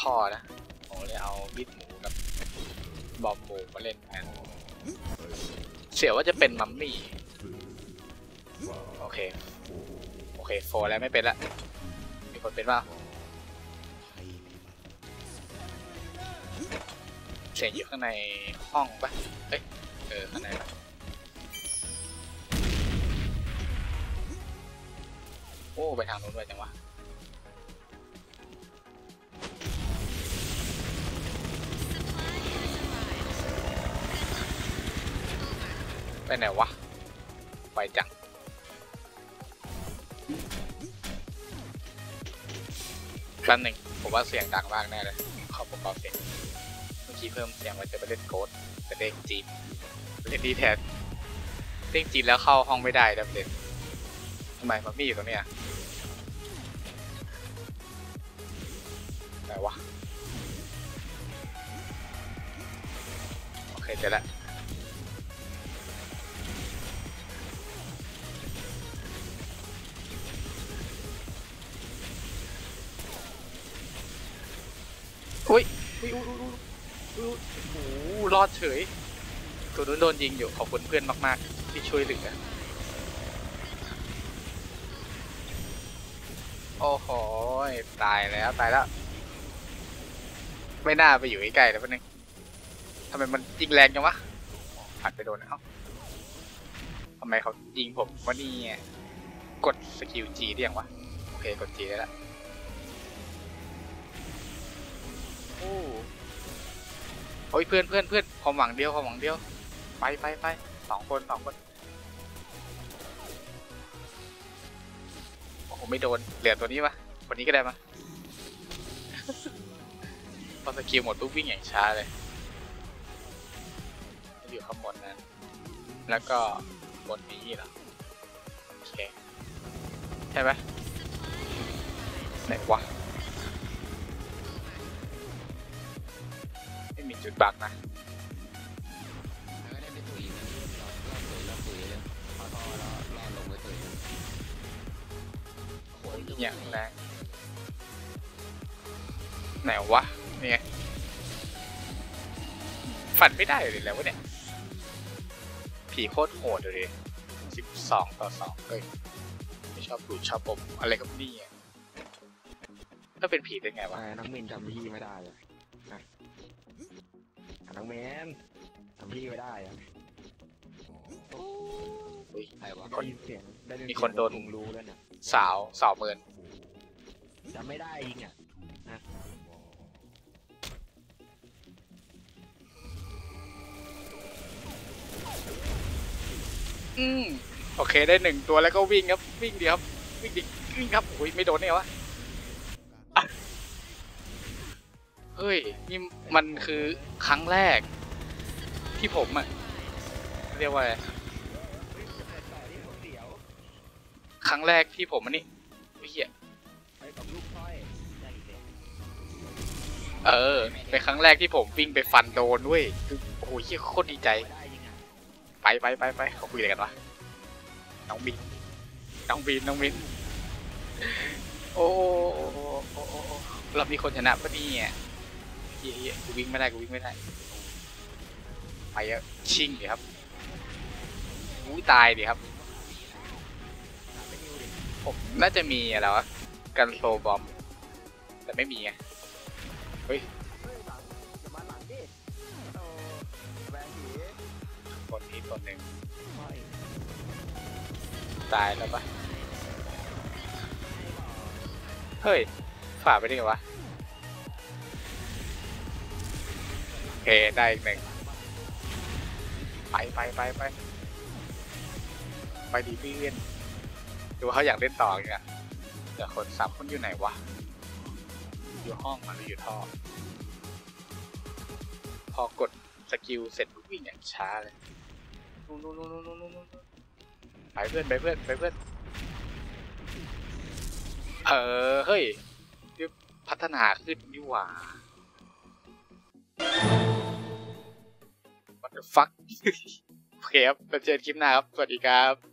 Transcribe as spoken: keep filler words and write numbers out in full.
ท่อนะผมเลยเอาบิดหมูกับบอมหมูมาเล่นกันเสียว่าจะเป็นมัมมี่โอเคโอเคโฟแล้วไม่เป็นละมีคนเป็นว่าเสียงอยู่ข้างในห้องปะเอ้ยเออข้างในปะโอ้ไปทางโน้นด้วยจังวะไปไหนวะไปจังครั้งหนึ่งผมว่าเสียงดังมากแน่เลยขอประกอบเสียงเมื่อกี้เพิ่มเสียงว่าจะไปเล่นโกดแต่เด้งจีนเล่นดีแทนเด้งจีนแล้วเข้าห้องไม่ได้ดับเด็ดทำไมมันมีอยู่ตรงนี้อะไหนวะโอเคเจอแล้วอุ้ยอุ้ยอุ้ยอุ้ยอุ้ยโอ้โหรอดเฉยตัวนู้นโดนยิงอยู่ขอบคุณเพื่อนมากๆที่ช่วยเหลือโอ้โหตายแล้วตายแล้วไม่น่าไปอยู่ใกล้ๆแล้วแป๊บนึงทำไมมันยิงแรงจังวะผ่านไปโดนเอ้าทำไมเขายิงผมวะนี่กดสกิล จี ได้ยังวะโอเคกด จี ได้แล้วโอ้โอ้ยเพื่อนเพื่อนเพื่อนความหวังเดียวความหวังเดียวไปไปไปสองคนสองคนโอ้โหไม่โดนเหลือตัวนี้ปะคนนี้ก็ได้ปะพอสกิลหมดปุ๊บวิ่งอย่างช้าเลยอยู่ข้างบนนั้นแล้วก็บนนี้เหรอโอเคใช่ไหมไหนวะไม่มีจุดบักนะอย่างแรงไหนวะนี่ไงฝันไม่ได้เลยแล้ววะเนี่ยผีโคตรโหดเลยสิบสองต่อสองเฮ้ยไม่ชอบดูชอบผมอะไรก็นี่ไงถ้าเป็นผีเป็นไงวะนักมินจำที่ไม่ได้เลยน้องแมนทำพี่ไม่ได้อะคนมีคนโดนรู้แล้วเนี่ยสาวสาวเมินจำไม่ได้ยิงอ่ะอืมโอเคได้หนึ่งตัวแล้วก็วิ่งครับวิ่งดีครับวิ่งดิวิ่งครับโอ้ยไม่โดนเนี่ยวะเฮ้ยนี่มันคือครั้งแรกที่ผมอ่ะเรียกว่าอะไรครั้งแรกที่ผมอันนี้เฮียเออเป็นครั้งแรกที่ผมวิ่งไปฟันโดนด้วยคือโอ้โหเฮียโคตรดีใจไปไปไปไปเขาคุยอะไรกันวะน้องบินน้องบินน้องบินโอ้เรามีคนชนะพอดีเนี่ยกูวิ่งไม่ได้กูวิ่งไม่ได้ไปอะชิ่งดิครับกูตายดิครับผมน่าจะมีอะไรวะกันโซบอมแต่ไม่มีไงเฮ้ยคนนี้คนหนึ่งตายแล้วปะเฮ้ยฝ่าไปได้ไงวะโอเคได้อีกหนึ่งไปไปไปไปไปดีพี่เล่นดูว่าเขาอยากเล่นต่อเนี่ยแต่คนสามคนอยู่ไหนวะอยู่ห้องมันอยู่ท่อพอกดสกิลเสร็จวิ่งอย่างช้าเลยนู่นนู่นนู่นนู่นนู่นนู่นไปเพื่อนไปเพื่อนไปเพื่อนเออเฮ้ยพัฒนาขึ้นดีกว่าWhat the fuck โอเคครับ แล้วเจอกันคลิปหน้าครับ สวัสดีครับ